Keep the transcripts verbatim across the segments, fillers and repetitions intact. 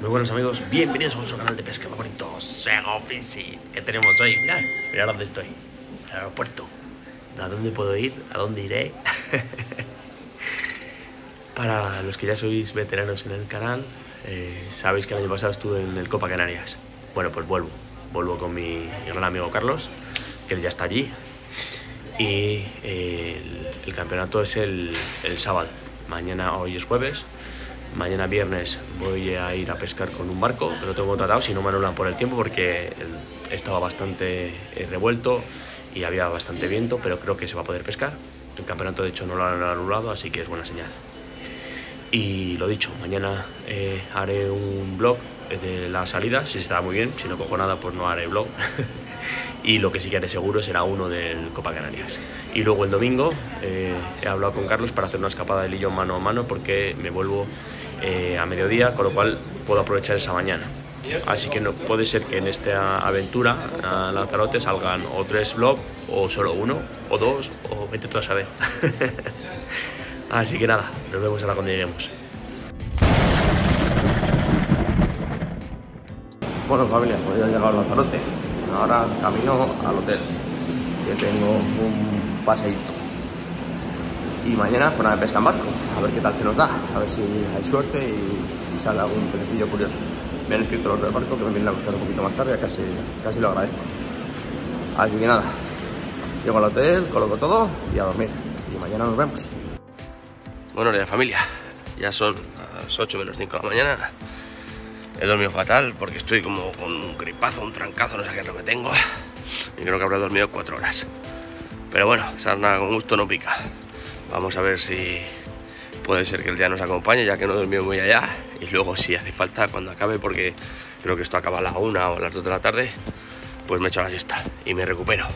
Muy buenos amigos, bienvenidos a nuestro canal de pesca favorito, Sego Fishing. ¿Qué tenemos hoy? Mirad, mirad dónde estoy. El aeropuerto. ¿A dónde puedo ir? ¿A dónde iré? Para los que ya sois veteranos en el canal, eh, sabéis que el año pasado estuve en el Copa Canarias. Bueno, pues vuelvo. Vuelvo con mi gran amigo Carlos, que ya está allí. Y eh, el, el campeonato es el, el sábado. Mañana, hoy es jueves. Mañana viernes voy a ir a pescar con un barco, que lo tengo tratado, si no me anulan por el tiempo, porque estaba bastante revuelto y había bastante viento, pero creo que se va a poder pescar. El campeonato de hecho no lo han anulado, así que es buena señal. Y lo dicho, mañana eh, haré un vlog de la salida, si está muy bien, si no cojo nada pues no haré vlog. Y lo que sí que haré seguro será uno del Copa Canarias. Y luego el domingo eh, he hablado con Carlos para hacer una escapada de lillo mano a mano, porque me vuelvo eh, a mediodía, con lo cual puedo aprovechar esa mañana. Así que no puede ser que en esta aventura a Lanzarote salgan o tres vlogs, o solo uno, o dos, o vete tú a saber. Así que nada, nos vemos ahora cuando lleguemos. Bueno, familia, pues ya he llegado a Lanzarote. Ahora camino al hotel, que tengo un paseíto. Y mañana zona de pesca en barco, a ver qué tal se nos da, a ver si hay suerte y, y sale algún pececillo curioso. Me han escrito los del barco que me vienen a buscar un poquito más tarde, ya casi, casi lo agradezco. Así que nada, llego al hotel, coloco todo y a dormir. Y mañana nos vemos. Bueno, la familia, ya son las ocho menos cinco de la mañana. He dormido fatal porque estoy como con un gripazo, un trancazo, no sé qué es lo que tengo. Y creo que habré dormido cuatro horas. Pero bueno, sarna con gusto no pica. Vamos a ver si puede ser que el día nos acompañe, ya que no he dormido muy allá. Y luego si hace falta, cuando acabe, porque creo que esto acaba a las una o las dos de la tarde, pues me echo la siesta y me recupero.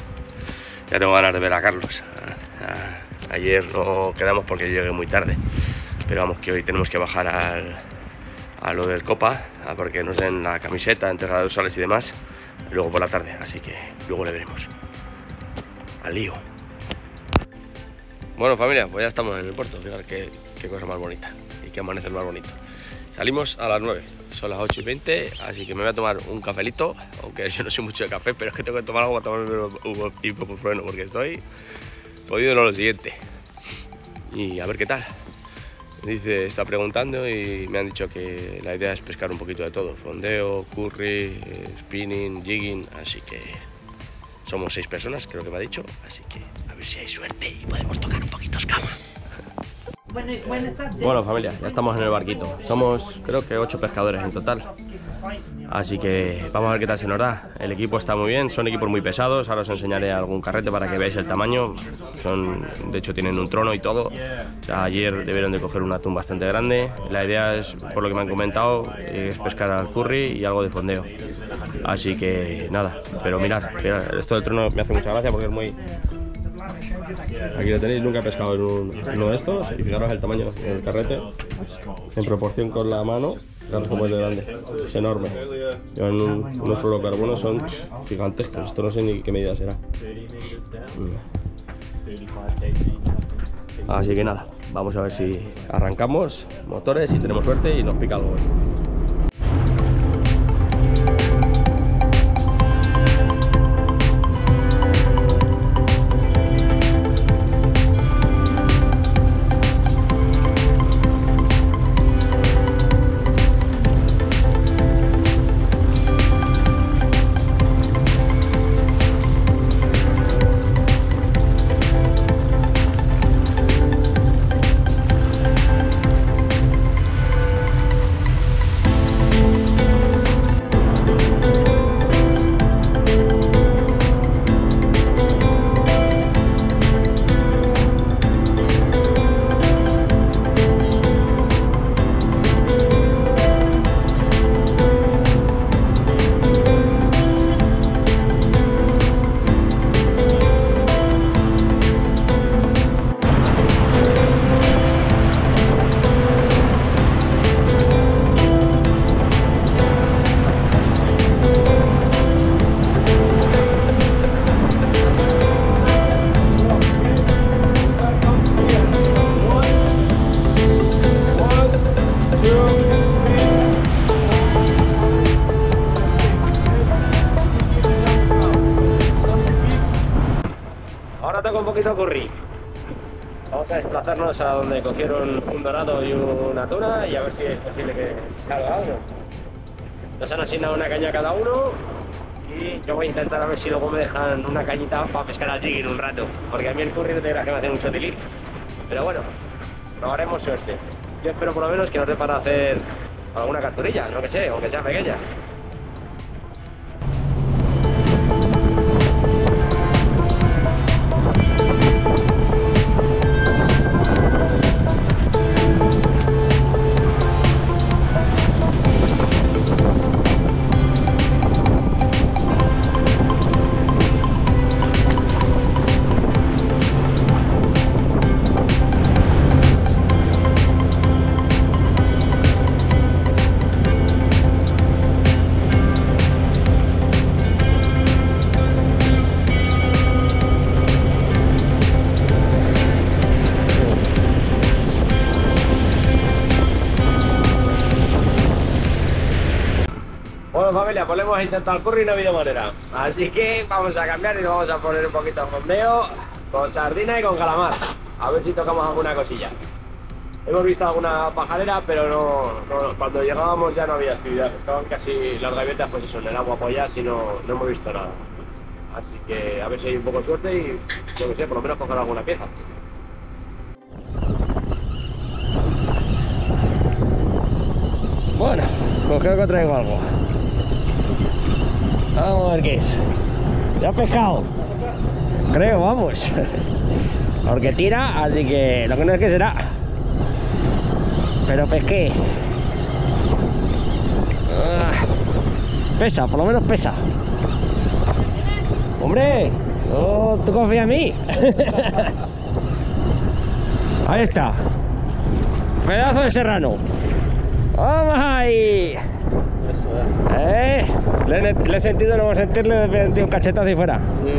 Ya tengo ganas de ver a Carlos. Ayer no quedamos porque llegué muy tarde. Pero vamos, que hoy tenemos que bajar al... a lo del Copa, a porque nos den la camiseta, enterrada de dorsales y demás, y luego por la tarde, así que luego le veremos. Al lío. Bueno, familia, pues ya estamos en el puerto, fijaros qué, qué cosa más bonita y qué amanecer más bonito. Salimos a las nueve, son las ocho y veinte, así que me voy a tomar un cafelito, aunque yo no soy mucho de café, pero es que tengo que tomar algo para tomarme un ibuprofeno, porque estoy podido en lo siguiente. Y a ver qué tal. Dice, está preguntando y me han dicho que la idea es pescar un poquito de todo. Fondeo, curry, spinning, jigging, así que somos seis personas, creo que me ha dicho. Así que a ver si hay suerte y podemos tocar un poquito escama. Bueno, familia, ya estamos en el barquito. Somos creo que ocho pescadores en total. Así que vamos a ver qué tal se nos da. El equipo está muy bien, son equipos muy pesados. Ahora os enseñaré algún carrete para que veáis el tamaño. Son, de hecho tienen un trono y todo. O sea, ayer debieron de coger un atún bastante grande. La idea es, por lo que me han comentado, es pescar al curry y algo de fondeo. Así que nada, pero mirad, mirad, esto del trono me hace mucha gracia porque es muy... Aquí lo tenéis, nunca he pescado en un, uno de estos. Y fijaros el tamaño del carrete en proporción con la mano. Fijaros cómo es de grande, es enorme. Llevan un, unos fluorocarbonos, son gigantescos. Esto no sé ni qué medida será. Así que nada, vamos a ver si arrancamos motores y tenemos suerte y nos pica algo. un poquito a curry. Vamos a desplazarnos a donde cogieron un dorado y una tuna y a ver si es posible que salga uno. Nos han asignado una caña cada uno y yo voy a intentar a ver si luego me dejan una cañita para pescar al jig en un rato, porque a mí el curry no te creas que me hace mucho tilín. Pero bueno, probaremos suerte. Yo espero por lo menos que nos dé para hacer alguna capturilla, no que sé, aunque sea pequeña. Familia, pues le hemos intentado el curry y no ha habido manera, así que vamos a cambiar y nos vamos a poner un poquito de fondeo con sardina y con calamar, a ver si tocamos alguna cosilla. Hemos visto alguna pajarera, pero no, no cuando llegábamos ya no había actividad, estaban casi las gaviotas pues eso, en el agua apoyada, si no, no hemos visto nada, así que a ver si hay un poco de suerte y yo que sé, por lo menos coger alguna pieza. Bueno, pues creo que traigo algo. Vamos a ver qué es. Ya he pescado. Creo, vamos. Porque tira, así que lo que no es que será. Pero pesqué. Ah, pesa, por lo menos pesa. Hombre, oh, tú confías en mí. Ahí está. Pedazo de serrano. ¡Vamos ahí! ¿Eh? Le, le he sentido, no voy a sentirle, le he sentido un cachetazo y fuera. Sí.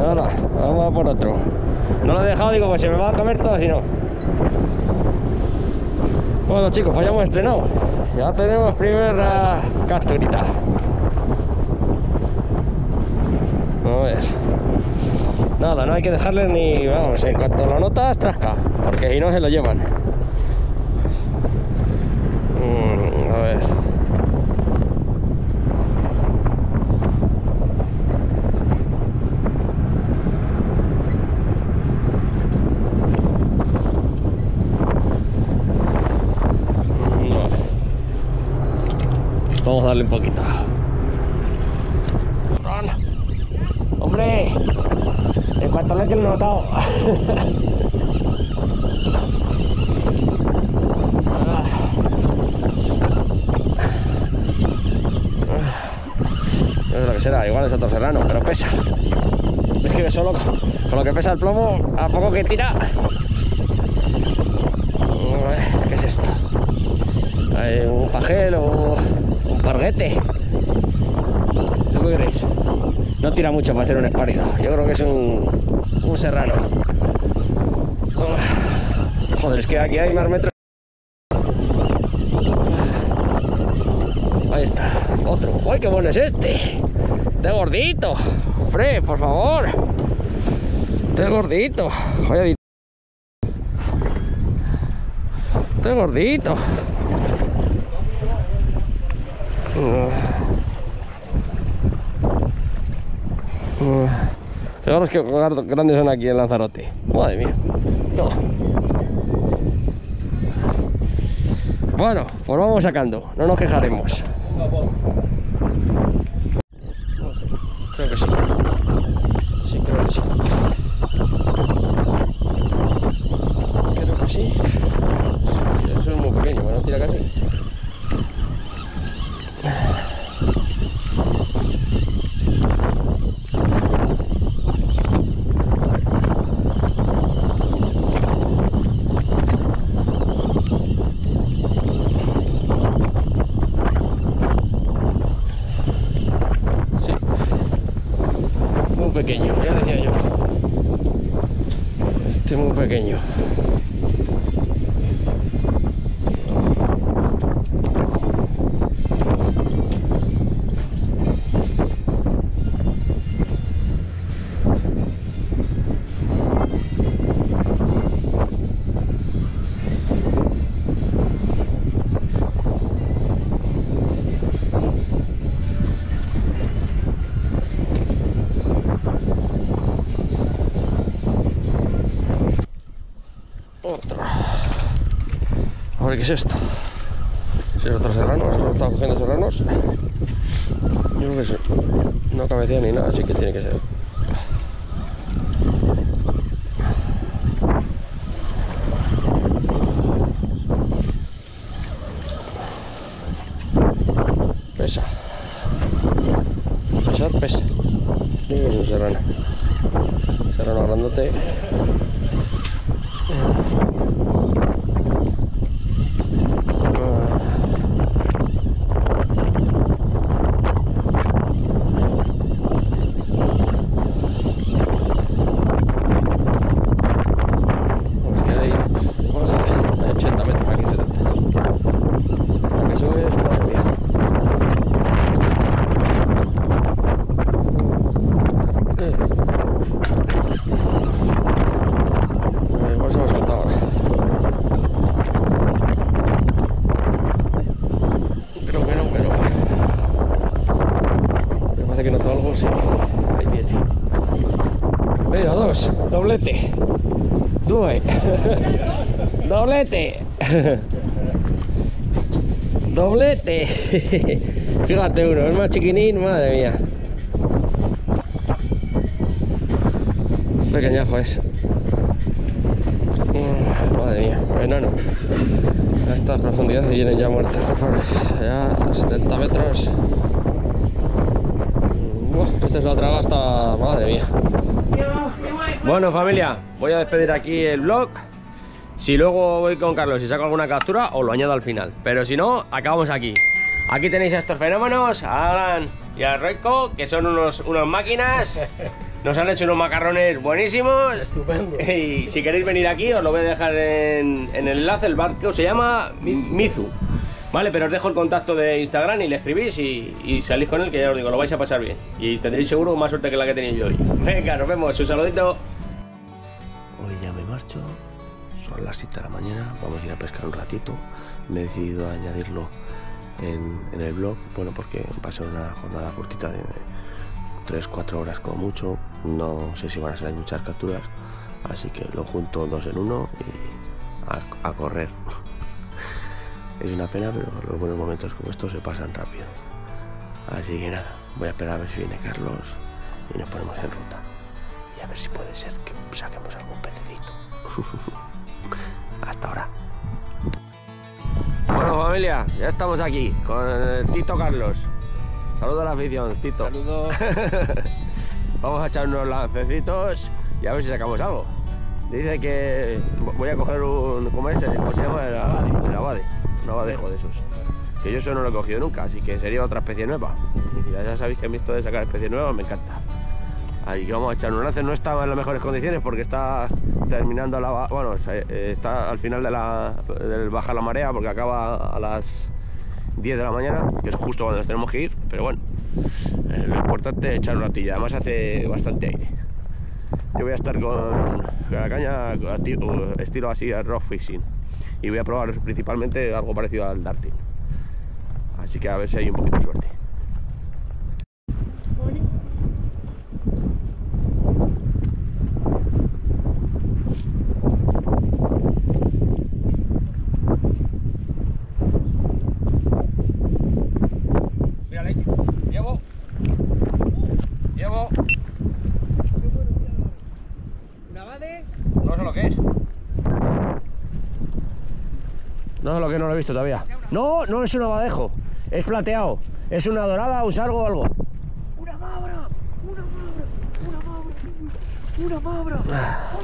Hola, vamos a por otro. No lo he dejado, digo, pues se me va a comer todo si no. Bueno chicos, pues ya hemos estrenado. Ya tenemos primera capturita. A ver. Nada, no hay que dejarle ni, vamos, en cuanto lo notas, trasca, porque si no se lo llevan. Mm, a ver. Vamos a darle un poquito. ¡Hombre! En cuanto a lo que lo he notado. No sé lo que será, igual es otro serrano, pero pesa. Es que solo con lo que pesa el plomo, a poco que tira. ¿Qué es esto? Hay un pajel o un parguete. ¿Tú qué creéis? No tira mucho para ser un espárido. Yo creo que es un, un serrano. Uf. Joder, es que aquí hay más metros. Ahí está, otro. ¡Uy, qué bueno es este! ¡Este gordito! ¡Fre, por favor! ¡Este gordito! ¡Vaya ¡Este gordito! Fijaros que grandes son aquí en Lanzarote. Madre mía. No. Bueno, pues vamos sacando. No nos quejaremos. Creo que sí. Sí, creo que sí. Creo que sí. Eso es muy pequeño, bueno, tira casi. Pequeño, ya decía yo. Este es muy pequeño. ver qué es esto. Si es otro serrano, solo estaba cogiendo serranos. Yo creo que eso no cabecea ni nada, así que tiene que ser. Pesa. Pesar, pesa. Yo creo que es un serrano. Serrano grandote. Doblete, due, doblete, doblete. Fíjate uno, es más chiquinín, madre mía. Pequeñajo es. Madre mía, enano. A estas profundidades vienen ya muertos, ya setenta metros. Buah, esta es la otra gasta, madre mía. Bueno, familia, voy a despedir aquí el vlog. Si luego voy con Carlos y saco alguna captura, os lo añado al final. Pero si no, acabamos aquí. Aquí tenéis a estos fenómenos, a Alan y a Royco, que son unos, unas máquinas. Nos han hecho unos macarrones buenísimos. Estupendo. Y si queréis venir aquí, os lo voy a dejar en, en el enlace. El barco se llama Mizu. Vale, pero os dejo el contacto de Instagram y le escribís y, y salís con él, que ya os digo, lo vais a pasar bien. Y tendréis seguro más suerte que la que tenéis hoy. Venga, nos vemos, un saludito. Hoy ya me marcho, son las siete de la mañana, vamos a ir a pescar un ratito. Me he decidido a añadirlo en, en el blog, bueno, porque va a ser una jornada cortita de tres cuatro horas como mucho. No sé si van a salir muchas capturas, así que lo junto dos en uno y a, a correr. Es una pena, pero los buenos momentos como estos se pasan rápido. Así que nada, voy a esperar a ver si viene Carlos y nos ponemos en ruta. Y a ver si puede ser que saquemos algún pececito. Hasta ahora. Bueno, familia, ya estamos aquí con el Tito Carlos. Saludos a la afición, Tito. Saludos. Vamos a echar unos lancecitos y a ver si sacamos algo. Dice que voy a coger un... ¿Cómo es? ¿Cómo se llama? El abade. El abade. No dejo de esos, que yo eso no lo he cogido nunca, así que sería otra especie nueva. Y ya sabéis que a mí esto de sacar especies nuevas me encanta. Así que vamos a echar un lance. No está en las mejores condiciones porque está terminando la... bueno, está al final de la... del bajar la marea, porque acaba a las diez de la mañana, que es justo cuando nos tenemos que ir, pero bueno, lo importante es echar un ratillo, además hace bastante aire. Yo voy a estar con la caña estilo así, rock fishing. Y voy a probar principalmente algo parecido al darting. Así que a ver si hay un poquito de suerte. Mírale, llevo. Llevo. No sé lo que es. No sé lo que no lo he visto todavía. No, no es un abadejo. Es plateado. Es una dorada o sargo o algo. ¡Una mabra! ¡Una mabra! ¡Una mabra! ¡Una mabra!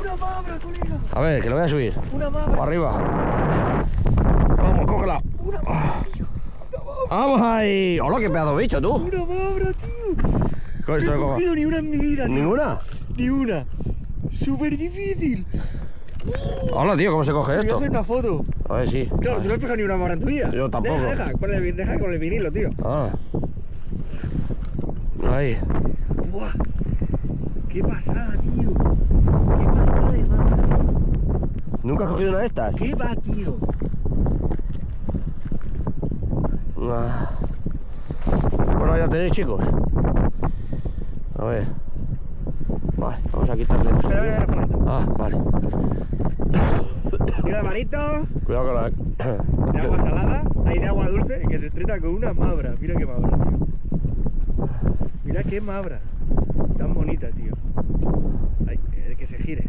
¡Una mabra, colega! A ver, que lo voy a subir. ¡Una mabra! Para arriba. Vamos, cógela. ¡Una mabra, tío! ¡Una mabra! ¡Vamos ahí! ¡Hola, qué pedazo de bicho, tú! ¡Una mabra, tío! No he cogido ni una en mi vida, tío. ¿Ninguna? Ni una. ¡Súper difícil! Hola, tío, ¿cómo se coge esto? Voy a hacer una foto. A ver, sí. Claro, tú no has pegado ni una mara en tu vida. Yo tampoco. Deja, deja, con el, deja con el vinilo, tío. Ah. Ahí. Buah. Qué pasada, tío. Qué pasada de mara. ¿Nunca has cogido una de estas? ¿Qué va, tío? Ah. Bueno, ya tenéis, chicos. A ver. Vale, vamos a quitarle. Espera, espera, espera. Ah, vale. Mira, manito. Cuidado con la... De agua salada, hay de agua dulce, que se estrena con una mabra. Mira qué mabra, tío. Mira qué mabra. Tan bonita, tío. Ay, que se gire.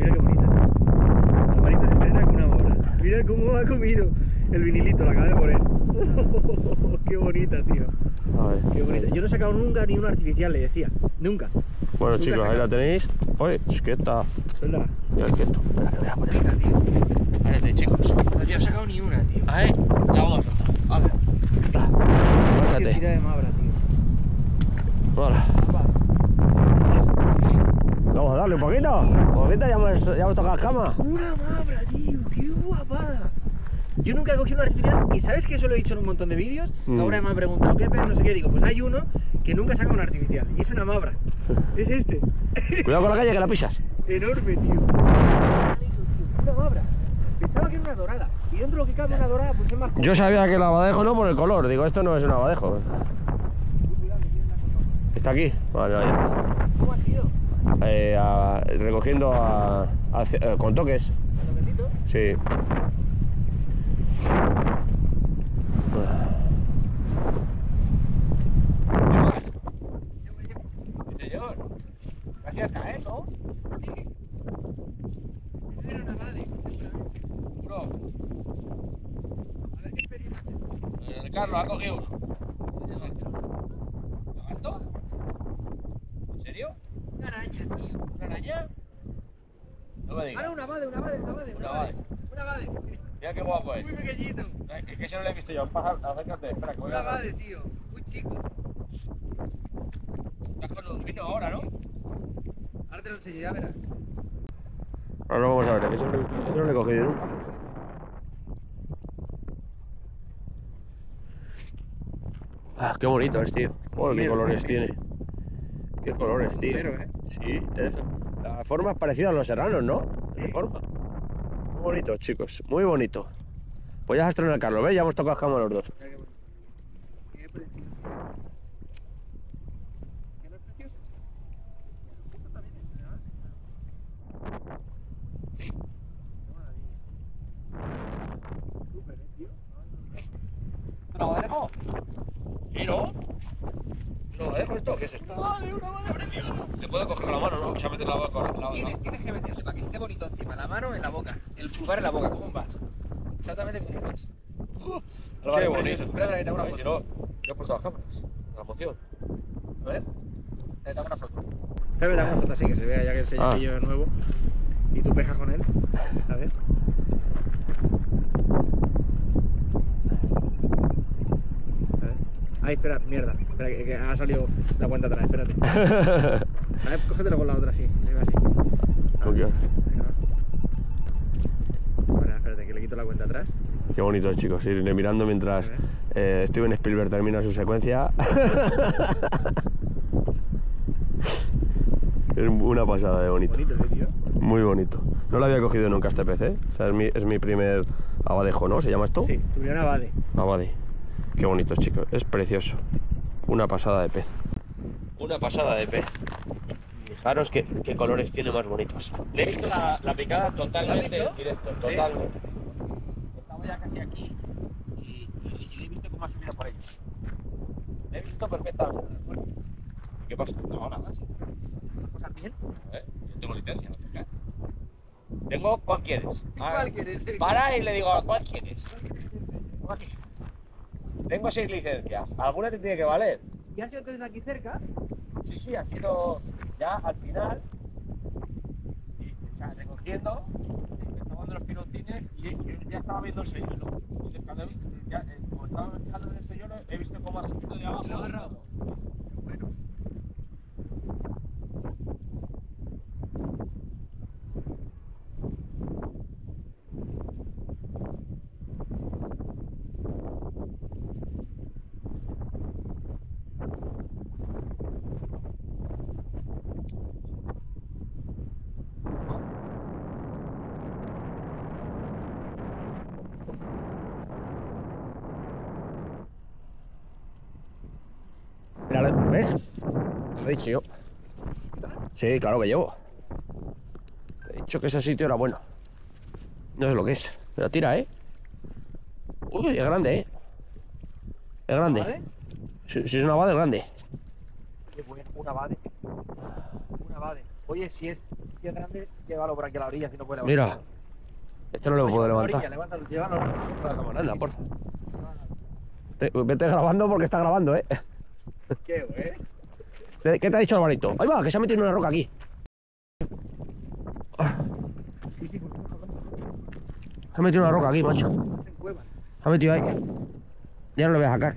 Mira qué bonita. La manita se estrena con una mabra. Mira cómo ha comido el vinilito, la acaba de poner. Qué bonita, tío. A ver, qué bonita. Yo no he sacado nunca ni una artificial, le decía. Nunca. Bueno, nunca chicos, ahí la tenéis. Oye, es que está. Suéltala. Mira, es que esto. Espera, que voy a ponerla, tío. Párate, chicos. No te he sacado ni una, tío. A ver, la vamos a cortar. A ver. Párate. Qué de mabra, tío. Hola. Vamos a darle un poquito. Un poquito, ya hemos, ya hemos tocado la cama. Una mabra, tío. Qué guapada. Yo nunca he cogido una artificial y sabes que eso lo he dicho en un montón de vídeos. Mm. Ahora me han preguntado qué pedo, no sé qué. Digo, pues hay uno que nunca saca una artificial y es una mabra. Es este. Cuidado con la calle que la pisas. Enorme, tío. Una mabra. Pensaba que era una dorada. Y dentro lo que cabe una dorada, pues es más. Yo sabía que el abadejo no por el color. Digo, esto no es un abadejo. Está aquí. Vale, vale. ¿Cómo has ido? Eh, a, recogiendo a, a, a, con toques. ¿Con toquecitos? Sí. Carlos, ha cogido uno. ¿Lagarto? ¿En serio? Una araña, tío. ¿Una araña? No me digas. Ahora una vade, una vade, una vade. Una vade. Una vade. Mira qué guapo es. Muy pequeñito. Es que eso no lo he visto yo. Pasa, acércate. Espera, que voy a... Una vade, tío. Muy chico. Estás con los vinos ahora, ¿no? Ahora te lo enseño, ya verás. Ahora vamos a ver. Eso no lo he cogido nunca. Ah, qué bonito es, tío. Oh, qué colores tiene. Qué colores tiene. Sí, es. La forma es parecida a los serranos, ¿no? La forma. Muy bonito, chicos. Muy bonito. Pues ya has estrenado a Carlos, ¿ves? Ya hemos tocado cama los dos. Qué precioso. ¿Qué no es precioso? Justo también es. Qué maravilla. Súper, ¿eh, tío? ¿Lo dejo? ¿Y no? ¿No dejo esto? ¿Qué es esto? ¡Una madre, una madre preciosa! Te puedo coger la mano, ¿no? O sea, meter la boca la, la, tienes, la... tienes que meterle para que esté bonito encima. La mano en la boca. El pulgar en la boca, como un vas. Exactamente como un vas. Uh, ¡Qué bonito! Espera que te hago una foto. Si no, yo he puesto las cámaras. La moción. A ver. Te hago una foto. Te voy a dar una foto así que se vea, ya que el sellillo es nuevo. Y tú pejas con él. A ver. Ay, espera, mierda, espera, que, que ha salido la cuenta atrás, espérate. A ver, cógetelo con la otra, así, se ve así. ¿Con qué? Vale, espérate, que le quito la cuenta atrás. Qué bonito, chicos, ir mirando mientras eh, Steven Spielberg termina su secuencia. Es una pasada de bonito. Bonito, ¿sí, tío? Muy bonito. No lo había cogido nunca este pez, ¿eh? O sea, es mi, es mi primer abadejo, ¿no? ¿Se llama esto? Sí, tu primer abade. Abade. Qué bonito, chicos, es precioso. Una pasada de pez. Una pasada de pez. Fijaros qué, qué colores tiene más bonitos. Le he visto la, la picada totalmente directo. Total. Sí. Estaba ya casi aquí y, y, y he visto cómo ha subido por ahí. Le he visto perfectamente. ¿Qué pasa? No, nada más. ¿Cosas bien? ¿Eh? Yo tengo licencia. ¿No? Tengo cuál quieres. Ah, ¿cuál quieres? Para y le digo, ¿cuál quieres? ¿Cuál quieres? Tengo seis licencias, alguna te tiene que valer. ¿Y has sido entonces aquí cerca? Sí, sí, ha sido ya al final. Y, o sea, recogiendo, estaba dando los pilotines y, y ya estaba viendo el señuelo. Entonces, cuando he visto, ya, eh, como estaba fijando en el señuelo, he visto cómo ha subido de abajo. ¿Lo ha agarrado? Bueno. ¿Ves? Lo he dicho yo. Sí, claro que llevo. Lo he dicho. dicho que ese sitio era bueno. No sé lo que es. Pero tira, ¿eh? Uy, es grande, ¿eh? Es grande. ¿Vale? Si, si es una vade, es grande. Qué bueno, una vade. Una vade. Oye, si es, si es grande, llévalo por aquí a la orilla, si no puede levantar. Mira. Esto no lo puedo levantar. Orilla, levántalo, llévalo. Anda, porfa. Te, vete grabando porque está grabando, ¿eh? Qué bueno. ¿Qué te ha dicho Alvarito? Ahí va, que se ha metido una roca aquí. Se ha metido una roca aquí, macho. Se ha metido ahí. Ya no lo voy a sacar.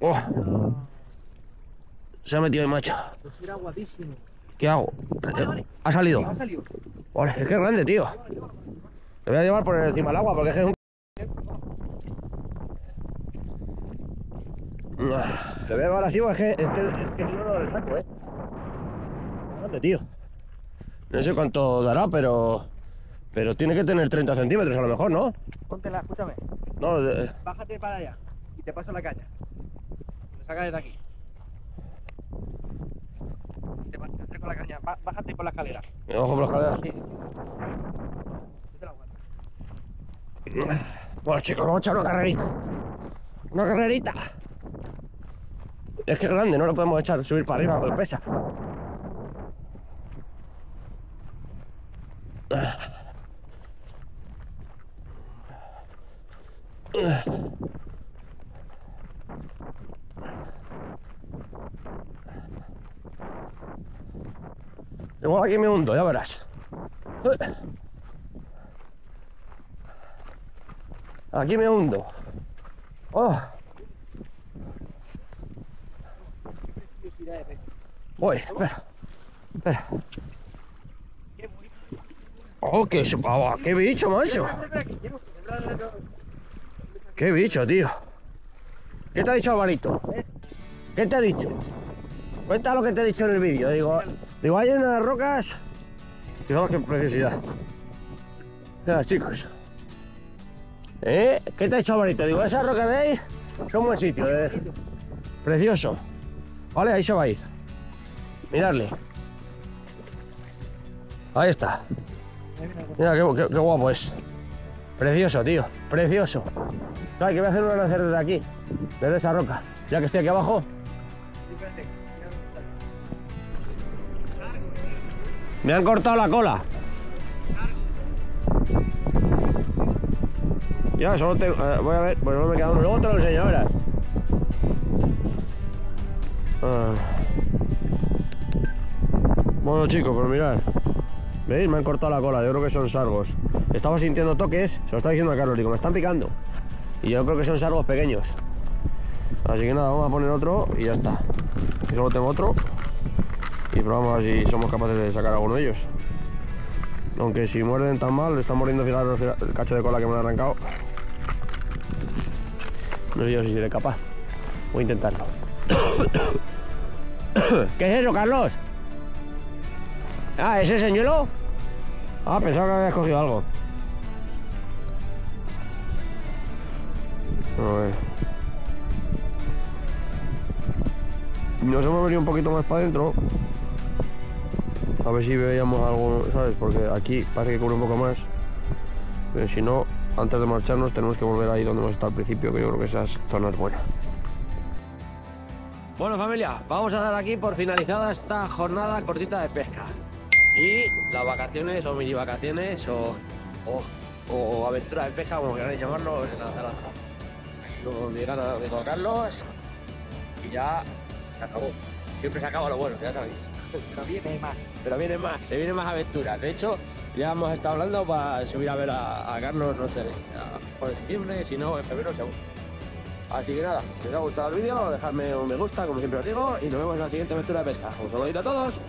Oh. Se ha metido ahí, macho. Era guapísimo. ¿Qué hago? Vale, vale. Ha salido. Ha salido. Ole, es que es grande, tío. Lo voy a llevar por encima del agua porque es un... Lo voy a llevar así, es que, es que, es que yo no le saco, eh. Grande, tío. No sé cuánto dará, pero... Pero tiene que tener treinta centímetros a lo mejor, ¿no? Póntela, escúchame. No, de... Bájate para allá y te paso la caña. Te sacas desde aquí. Te acerco la caña. Bájate por la escalera. ¿Me bajo por la escalera? Sí, sí, sí. Te la aguanto. Bueno, chicos, vamos a echar una carrerita. Una carrerita. Es que es grande, no lo podemos echar, subir para arriba porque pesa. Igual aquí me hundo, ya verás. Aquí me hundo. Oh. Voy, espera, espera. Oh, qué, oh, qué bicho, macho. Qué bicho, tío. ¿Qué te ha dicho Alvarito? ¿Qué te ha dicho? Cuenta lo que te he dicho en el vídeo. Digo, digo, hay unas rocas. Digamos que preciosidad. Ya, chicos. ¿Eh? ¿Qué te ha dicho Alvarito? Digo, esas rocas de ahí son buen sitio, eh. Precioso. Vale, ahí se va a ir. Miradle. Ahí está. Mira, qué, qué, qué guapo es. Precioso, tío. Precioso. Claro, que voy a hacer una lanzada desde aquí. Desde esa roca. Ya que estoy aquí abajo. Me han cortado la cola. Ya, solo tengo... Eh, voy a ver... Bueno, no me queda uno. Luego te lo enseño, verás. Ah. Bueno, chicos, pues mirad, ¿veis? Me han cortado la cola, yo creo que son sargos. Estaba sintiendo toques, se lo estaba diciendo a Carlos, digo, me están picando. Y yo creo que son sargos pequeños. Así que nada, vamos a poner otro y ya está. Yo solo tengo otro. Y probamos a ver si somos capaces de sacar alguno de ellos. Aunque si muerden tan mal, están mordiendo fijaros el cacho de cola que me han arrancado. No sé yo si seré capaz. Voy a intentarlo. ¿Qué es eso, Carlos? Ah, ¿ese señuelo? Ah, pensaba que habías cogido algo. A ver. Nos hemos venido un poquito más para adentro. A ver si veíamos algo, ¿sabes? Porque aquí parece que cubre un poco más. Pero si no, antes de marcharnos tenemos que volver ahí donde hemos estado al principio, que yo creo que esa zona es buena. Bueno, familia, vamos a dar aquí por finalizada esta jornada cortita de pesca. Y las vacaciones, o mini vacaciones, o, o, o aventura de pesca, como queráis llamarlo, en Lanzarote. Con mi gana de Carlos, y ya se acabó. Siempre se acaba lo bueno, ya sabéis. Pero viene más. Pero viene más, se vienen más aventuras. De hecho, ya hemos estado hablando para subir a ver a, a Carlos, no sé, por diciembre, si no, en febrero seguro. Así que nada, si os ha gustado el vídeo, dejadme un me gusta, como siempre os digo, y nos vemos en la siguiente aventura de pesca. Un saludito a todos.